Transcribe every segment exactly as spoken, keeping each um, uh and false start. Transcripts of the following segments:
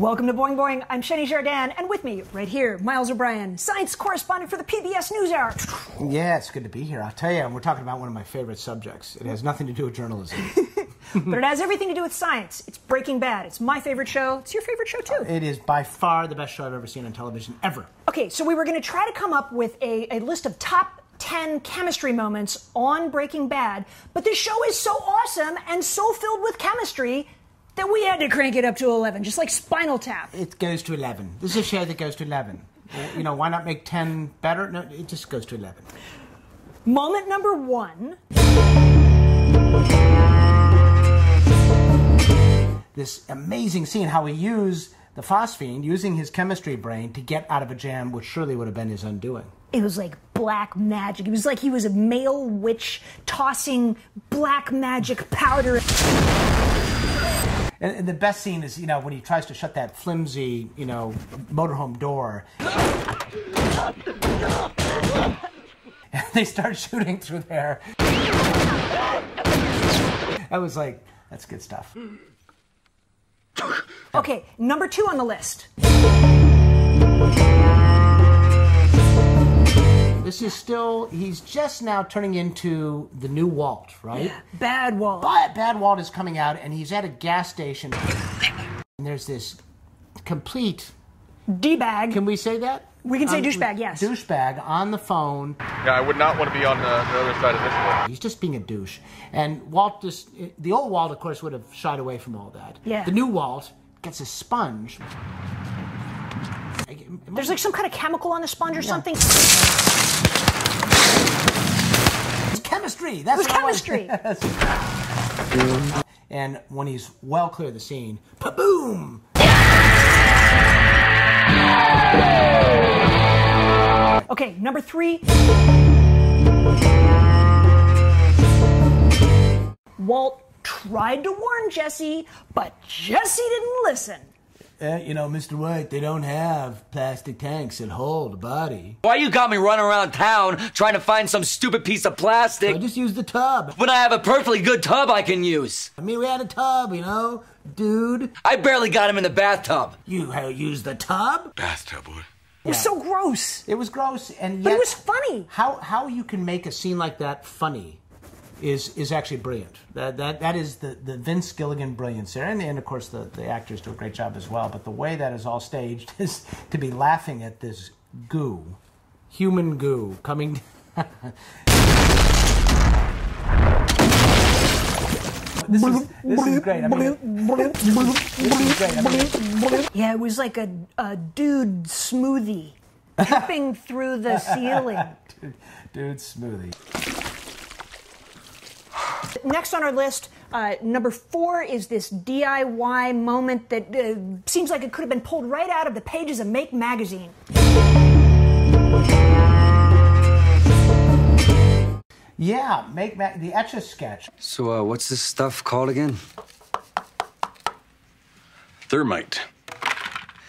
Welcome to Boing Boing. I'm Xeni Jardin, and with me, right here, Miles O'Brien, science correspondent for the P B S NewsHour. Yeah, it's good to be here. I'll tell you, we're talking about one of my favorite subjects. It has nothing to do with journalism. But it has everything to do with science. It's Breaking Bad. It's my favorite show. It's your favorite show, too. Uh, it is by far the best show I've ever seen on television, ever. Okay, so we were going to try to come up with a, a list of top ten chemistry moments on Breaking Bad, but this show is so awesome and so filled with chemistry that we had to crank it up to eleven, just like Spinal Tap. It goes to eleven. This is a show that goes to eleven. You know, why not make ten better? No, it just goes to eleven. Moment number one. This amazing scene, how he used the phosphine, using his chemistry brain to get out of a jam, which surely would have been his undoing. It was like black magic. It was like he was a male witch tossing black magic powder. And the best scene is, you know, when he tries to shut that flimsy, you know, motorhome door. And they start shooting through there. I was like, that's good stuff. Okay, number two on the list. This is still, he's just now turning into the new Walt, right? Yeah, Bad Walt. But Bad Walt is coming out, and he's at a gas station. And there's this complete... D-bag. Can we say that? We can say um, douchebag, yes. Douchebag on the phone. Yeah, I would not want to be on the, the other side of this one. He's just being a douche. And Walt just, the old Walt, of course, would have shied away from all that. Yeah. The new Walt gets a sponge. There's like some kind of chemical on the sponge or yeah. something. It's chemistry. That's it was chemistry. And when he's well clear of the scene, pa-boom! Okay, number three. Walt tried to warn Jesse, but Jesse didn't listen. Uh, you know, Mister White, they don't have plastic tanks that hold a body. Why you got me running around town trying to find some stupid piece of plastic? I just use the tub. When I have a perfectly good tub I can use. I mean, we had a tub, you know, dude. I barely got him in the bathtub. You had to use the tub? Bathtub, boy. It was yeah. so gross. It was gross, and yet... But it was funny. How, how you can make a scene like that funny is is actually brilliant. That that that is the, the Vince Gilligan brilliance there. And, and of course the, the actors do a great job as well, but the way that is all staged is to be laughing at this goo, human goo, coming This is, this is great. I mean, this is great. I mean, yeah, it was like a, a dude smoothie dripping through the ceiling. Dude, dude smoothie. Next on our list, uh, number four is this D I Y moment that uh, seems like it could have been pulled right out of the pages of Make Magazine. Yeah, Make Ma the Etch-A-Sketch. So, uh, what's this stuff called again? Thermite.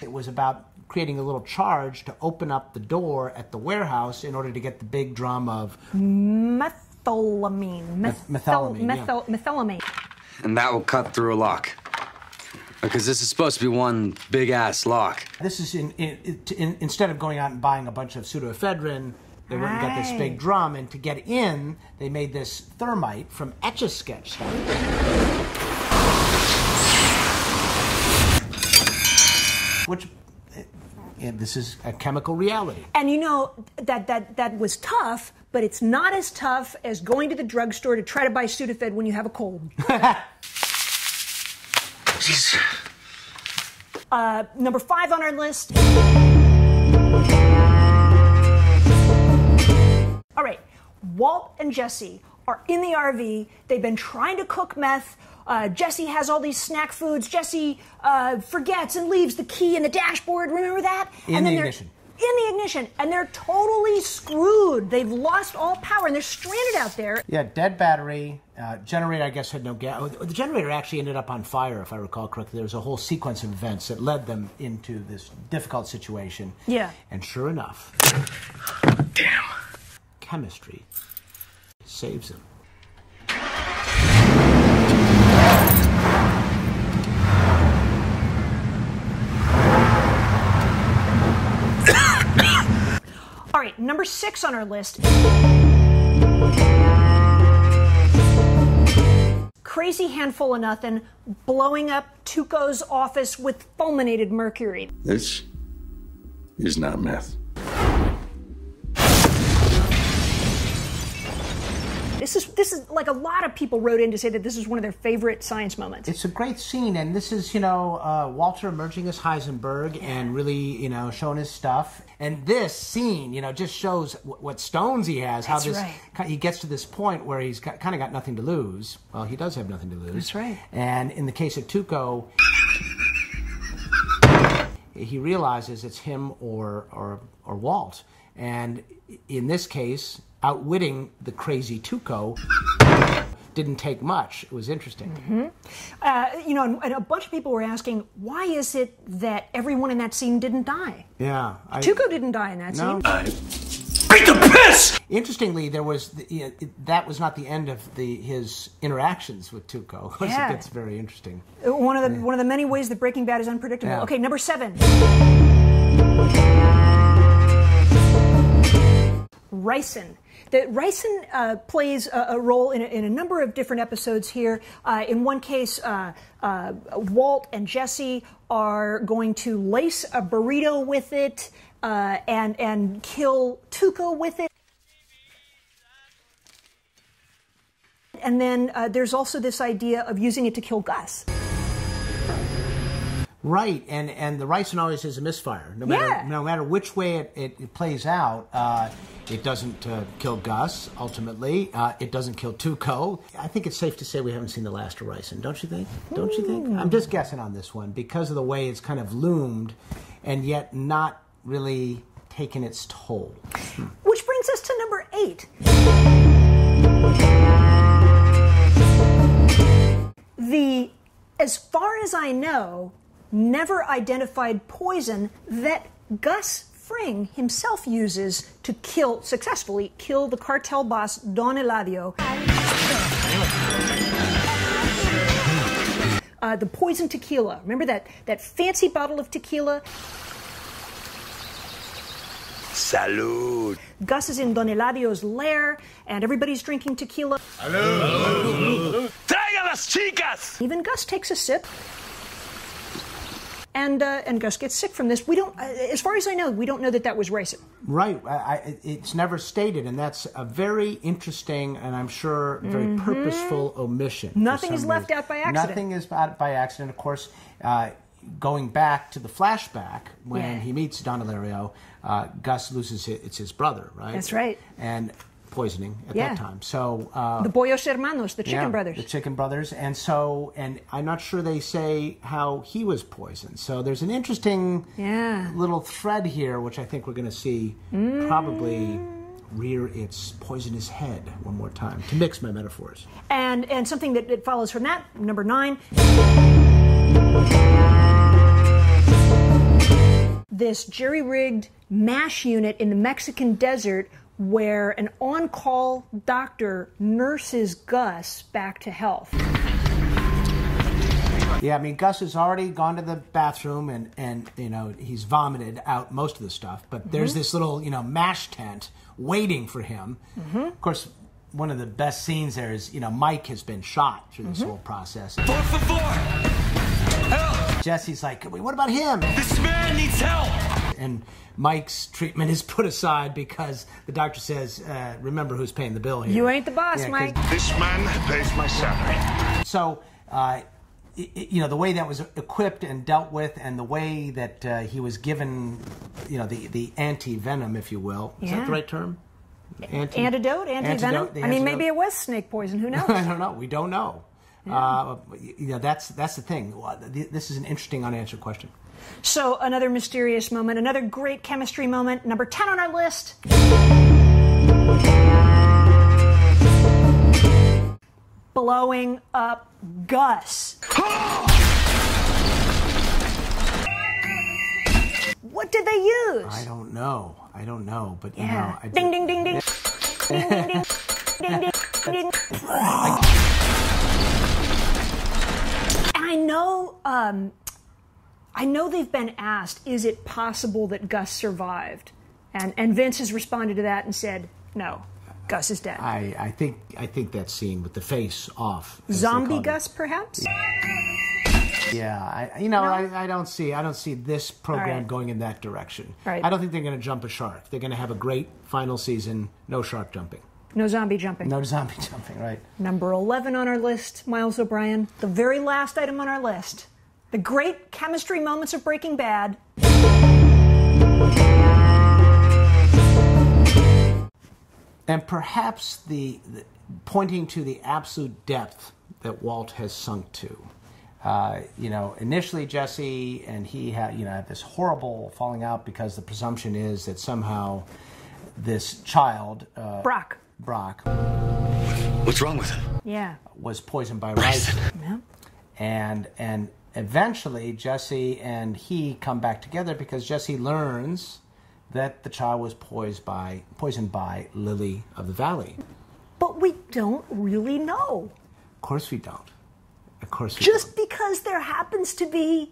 It was about creating a little charge to open up the door at the warehouse in order to get the big drum of... Meth Methylamine. Meth methylamine. Methyl yeah. Methylamine. And that will cut through a lock. Because this is supposed to be one big ass lock. This is in, in, in, instead of going out and buying a bunch of pseudoephedrine, they went and got this big drum. And to get in, they made this thermite from Etch-A-Sketch stuff. Which. And this is a chemical reality. And you know, that, that, that was tough, but it's not as tough as going to the drugstore to try to buy Sudafed when you have a cold. Jeez. Uh, number five on our list. All right, Walt and Jesse are in the R V. They've been trying to cook meth. Uh, Jesse has all these snack foods. Jesse uh, forgets and leaves the key in the dashboard. Remember that? In and then the ignition. In the ignition. And they're totally screwed. They've lost all power, and they're stranded out there. Yeah, dead battery. Uh, generator, I guess, had no gas. The generator actually ended up on fire, if I recall correctly. There was a whole sequence of events that led them into this difficult situation. Yeah. And sure enough. Damn. Chemistry saves them. All right, number six on our list. Crazy handful of nothing, blowing up Tuco's office with fulminated mercury. This is not meth. This is, this is like a lot of people wrote in to say that this is one of their favorite science moments. It's a great scene, and this is, you know, uh, Walter emerging as Heisenberg and really, you know, showing his stuff. And this scene, you know, just shows w what stones he has, how That's this, right. he gets to this point where he's got, kind of got nothing to lose. Well, he does have nothing to lose. That's right. And in the case of Tuco, he realizes it's him or, or, or Walt. And in this case, outwitting the crazy Tuco didn't take much. It was interesting. Mm-hmm. uh, you know, and, and a bunch of people were asking, why is it that everyone in that scene didn't die? Yeah. I, Tuco didn't die in that no. scene. I beat the piss! Interestingly, there was the, you know, it, that was not the end of the, his interactions with Tuco. Yeah. It gets very interesting. One of the, yeah. one of the many ways that Breaking Bad is unpredictable. Yeah. Okay, number seven. Ricin. The, Ricin uh, plays a, a role in a, in a number of different episodes here. Uh, in one case, uh, uh, Walt and Jesse are going to lace a burrito with it uh, and, and kill Tuco with it. And then uh, there's also this idea of using it to kill Gus. Right, and, and the Ricin always is a misfire. No matter, yeah. no matter which way it, it, it plays out, uh, it doesn't uh, kill Gus, ultimately. Uh, it doesn't kill Tuco. I think it's safe to say we haven't seen the last of Ricin, don't you think? Don't you think? Mm. I'm just guessing on this one because of the way it's kind of loomed and yet not really taken its toll. Hmm. Which brings us to number eight. The, as far as I know, never identified poison that Gus Fring himself uses to kill, successfully kill the cartel boss Don Eladio. Uh, the poison tequila. Remember that, that fancy bottle of tequila? Salud. Gus is in Don Eladio's lair, and everybody's drinking tequila. Salud. Tráigalas, chicas! Even Gus takes a sip. And, uh, and Gus gets sick from this. We don't, uh, as far as I know, we don't know that that was Ricin. Right. I, I, it's never stated, and that's a very interesting and I'm sure very mm-hmm. purposeful omission. Nothing is left out by accident. Nothing is out by accident. Of course, uh, going back to the flashback when yeah. he meets Don Eladio, uh, Gus loses his, it's his brother, right? That's right. And poisoning at yeah. that time. So uh, the Pollos Hermanos, the Chicken yeah, Brothers. The Chicken Brothers. And so, and I'm not sure they say how he was poisoned. So there's an interesting yeah. little thread here, which I think we're going to see mm. probably rear its poisonous head one more time, to mix my metaphors. And, and something that, that follows from that, number nine. This jerry-rigged MASH unit in the Mexican desert where an on-call doctor nurses Gus back to health. Yeah, I mean, Gus has already gone to the bathroom and, and you know, he's vomited out most of the stuff, but mm-hmm. there's this little, you know, MASH tent waiting for him. Mm-hmm. Of course, one of the best scenes there is, you know, Mike has been shot through this mm-hmm. whole process. For favor, help! Jesse's like, what about him? This man needs help! And Mike's treatment is put aside because the doctor says, uh, remember who's paying the bill here. You ain't the boss, yeah, Mike. This man pays my salary. So, uh, you know, the way that was equipped and dealt with and the way that uh, he was given, you know, the, the anti-venom, if you will. Is yeah. that the right term? Anti antidote? Anti-venom? Antidote, I mean, maybe it was snake poison. Who knows? I don't know. We don't know. Yeah. Uh, you know, that's, that's the thing. This is an interesting unanswered question. So another mysterious moment, another great chemistry moment, number ten on our list. Blowing up Gus. What did they use? I don't know. I don't know, but you yeah. know. I ding, ding, ding, ding. Ding, ding, ding. Ding, ding, ding. And I know... Um, I know they've been asked, is it possible that Gus survived? And, and Vince has responded to that and said, no, Gus is dead. I, I, think, I think that scene with the face off. Zombie Gus, it. perhaps? Yeah, I, you know, no. I, I don't see I don't see this program right. going in that direction. Right. I don't think they're going to jump a shark. They're going to have a great final season, no shark jumping. No zombie jumping. No zombie jumping, right. Number eleven on our list, Miles O'Brien. The very last item on our list. The great chemistry moments of Breaking Bad. And perhaps the, the pointing to the absolute depth that Walt has sunk to. Uh, you know, initially Jesse and he had, you know, had this horrible falling out because the presumption is that somehow this child... Uh, Brock. Brock. What's wrong with him? Yeah. Was poisoned by ricin. Yeah. And and eventually Jesse and he come back together because Jesse learns that the child was poised by poisoned by Lily of the Valley. But we don't really know. Of course we don't. Of course we Just don't. Because there happens to be,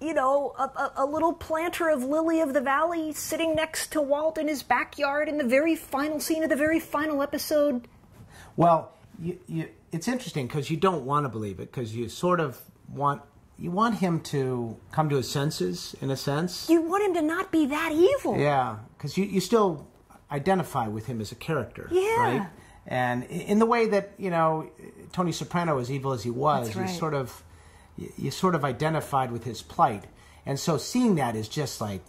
you know, a, a, a little planter of Lily of the Valley sitting next to Walt in his backyard in the very final scene of the very final episode. Well, you, you, it's interesting because you don't want to believe it because you sort of want, you want him to come to his senses, in a sense. You want him to not be that evil. Yeah, because you, you still identify with him as a character, yeah. right? And in the way that, you know, Tony Soprano, as evil as he was, That's right. you sort of... you sort of identified with his plight. And so seeing that is just like,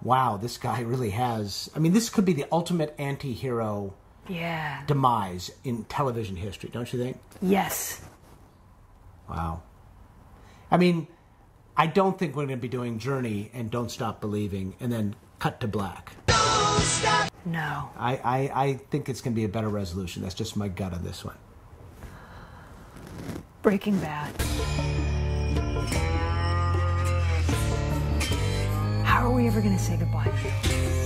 wow, this guy really has... I mean, this could be the ultimate anti-hero yeah. demise in television history, don't you think? Yes. Wow. I mean, I don't think we're going to be doing Journey and Don't Stop Believing and then cut to black. Don't stop. No. I, I, I think it's going to be a better resolution. That's just my gut on this one. Breaking Bad. How are we ever going to say goodbye?